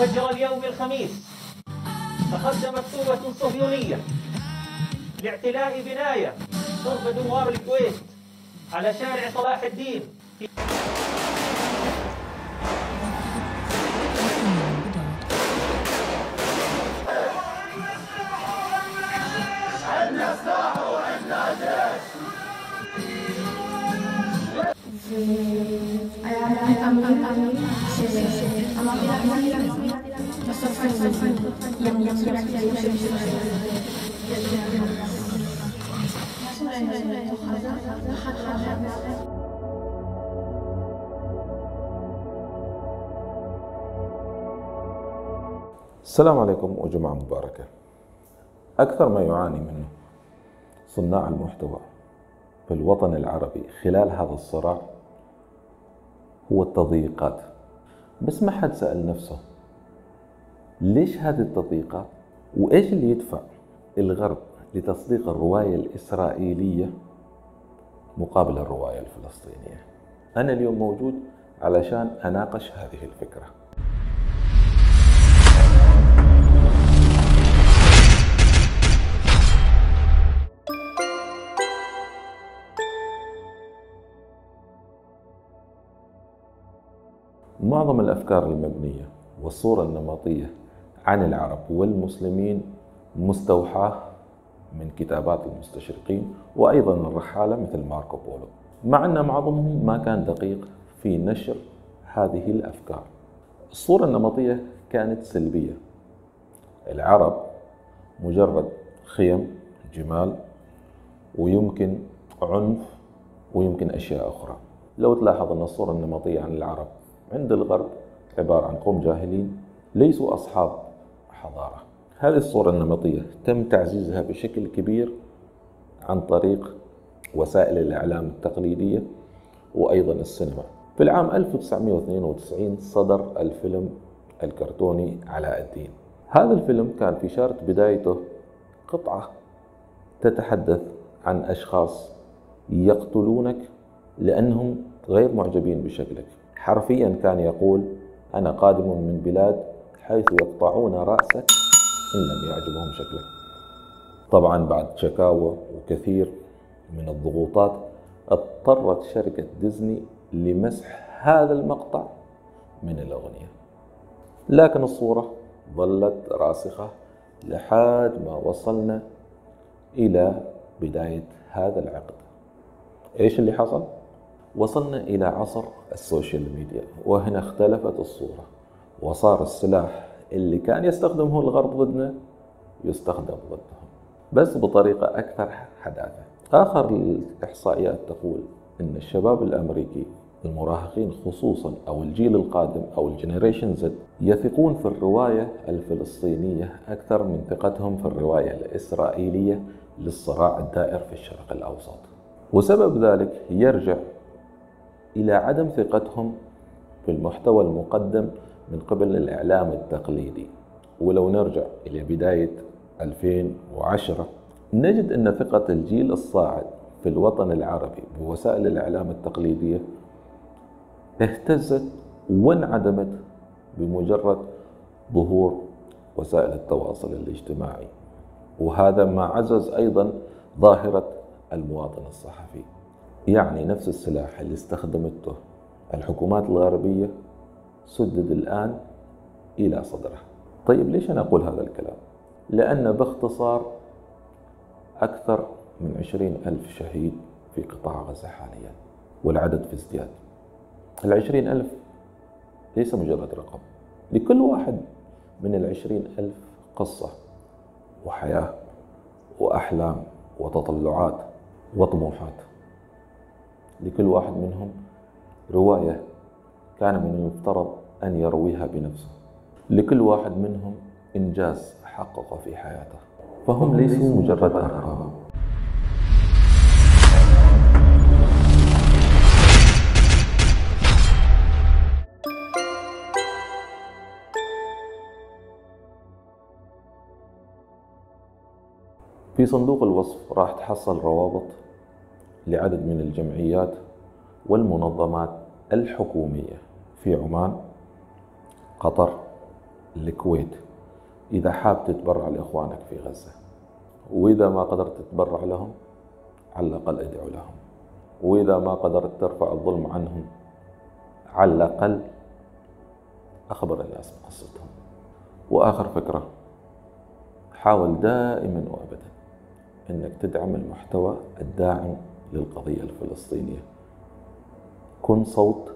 فجر اليوم الخميس تقدمت مكتوبة صهيونية لاعتلاء بناية قرب دوار الكويت على شارع صلاح الدين. السلام عليكم وجمعة مباركة. أكثر ما يعاني منه صناع المحتوى في الوطن العربي خلال هذا الصراع هو التضييقات. بس ما حد سأل نفسه ليش هذه التضييقات؟ وإيش اللي يدفع الغرب لتصديق الرواية الإسرائيلية مقابل الرواية الفلسطينية؟ أنا اليوم موجود علشان أناقش هذه الفكرة. معظم الأفكار المبنية والصورة النمطية عن العرب والمسلمين مستوحاة من كتابات المستشرقين وأيضا الرحالة مثل ماركو بولو، مع أن معظمهم ما كان دقيق في نشر هذه الأفكار. الصورة النمطية كانت سلبية، العرب مجرد خيم، جمال، ويمكن عنف، ويمكن أشياء أخرى. لو تلاحظ أن الصورة النمطية عن العرب عند الغرب عبارة عن قوم جاهلين ليسوا أصحاب حضارة. هذه الصورة النمطية تم تعزيزها بشكل كبير عن طريق وسائل الإعلام التقليدية وأيضا السينما. في العام 1992 صدر الفيلم الكرتوني علاء الدين. هذا الفيلم كان في شارة بدايته قطعة تتحدث عن أشخاص يقتلونك لأنهم غير معجبين بشكلك. حرفيا كان يقول: أنا قادم من بلاد حيث يقطعون رأسك إن لم يعجبهم شكلك. طبعا بعد شكاوى وكثير من الضغوطات اضطرت شركة ديزني لمسح هذا المقطع من الأغنية، لكن الصورة ظلت راسخة لحد ما وصلنا إلى بداية هذا العقد. إيش اللي حصل؟ وصلنا إلى عصر السوشيال ميديا، وهنا اختلفت الصورة وصار السلاح اللي كان يستخدمه الغرب ضدنا يستخدم ضدهم، بس بطريقة أكثر حداثة. آخر الإحصائيات تقول أن الشباب الأمريكي المراهقين خصوصا أو الجيل القادم أو الجنريشن زد يثقون في الرواية الفلسطينية أكثر من ثقتهم في الرواية الإسرائيلية للصراع الدائر في الشرق الأوسط، وسبب ذلك يرجع إلى عدم ثقتهم في المحتوى المقدم من قبل الإعلام التقليدي. ولو نرجع إلى بداية 2010 نجد أن ثقة الجيل الصاعد في الوطن العربي بوسائل الإعلام التقليدية اهتزت وانعدمت بمجرد ظهور وسائل التواصل الاجتماعي، وهذا ما عزز أيضا ظاهرة المواطن الصحفي. يعني نفس السلاح اللي استخدمته الحكومات الغربية سدد الآن إلى صدرها. طيب ليش أنا أقول هذا الكلام؟ لأن باختصار أكثر من 20,000 شهيد في قطاع غزة حاليا، والعدد في ازدياد. 20,000 ليس مجرد رقم، لكل واحد من 20,000 قصة وحياة وأحلام وتطلعات وطموحات، لكل واحد منهم رواية كان من المفترض أن يرويها بنفسه، لكل واحد منهم إنجاز حققه في حياته، فهم ليسوا مجرد أرقام. في صندوق الوصف راح تحصل روابط لعدد من الجمعيات والمنظمات الحكومية في عمان، قطر، الكويت إذا حاب تتبرع لإخوانك في غزة، وإذا ما قدرت تتبرع لهم على الأقل ادعو لهم، وإذا ما قدرت ترفع الظلم عنهم على الأقل أخبر الناس بقصتهم. وآخر فكرة، حاول دائما وأبدا أنك تدعم المحتوى الداعم للقضية الفلسطينية، كن صوت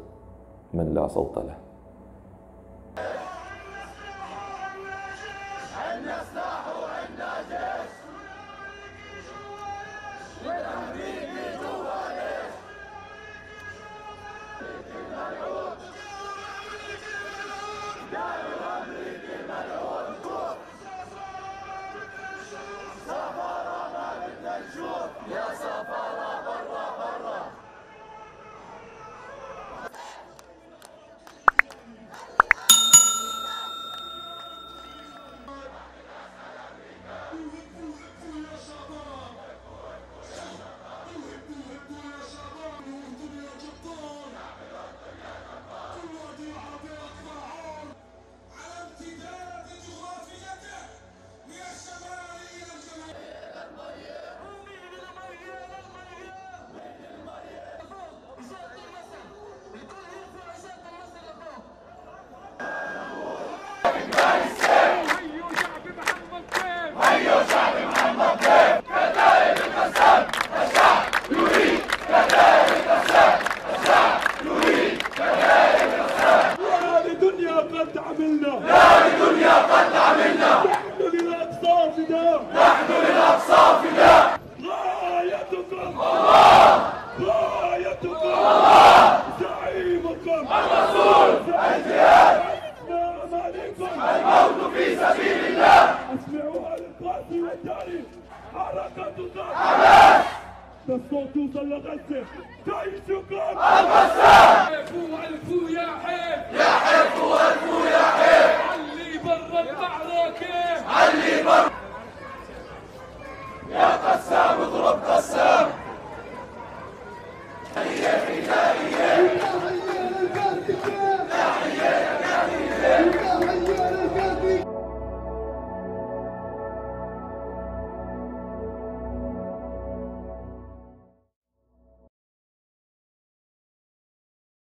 من لا صوت له. يا قسام اضرب قسام